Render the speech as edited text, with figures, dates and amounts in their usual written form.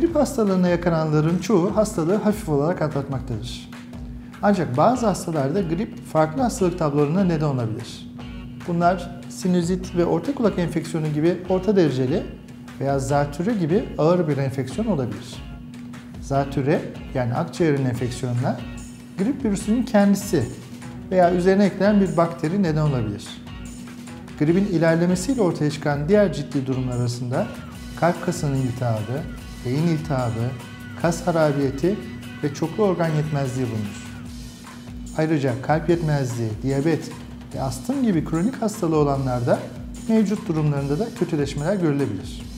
Grip hastalarına yakalananların çoğu hastalığı hafif olarak atlatmaktadır. Ancak bazı hastalarda grip farklı hastalık tablolarına neden olabilir. Bunlar sinüzit ve orta kulak enfeksiyonu gibi orta dereceli veya zatürre gibi ağır bir enfeksiyon olabilir. Zatürre yani akciğerin enfeksiyonuna grip virüsünün kendisi veya üzerine eklenen bir bakteri neden olabilir. Gripin ilerlemesiyle ortaya çıkan diğer ciddi durumlar arasında kalp kasının iltihabı, beyin iltihabı, kas harabiyeti ve çoklu organ yetmezliği bulunur. Ayrıca kalp yetmezliği, diyabet ve astım gibi kronik hastalığı olanlarda mevcut durumlarında da kötüleşmeler görülebilir.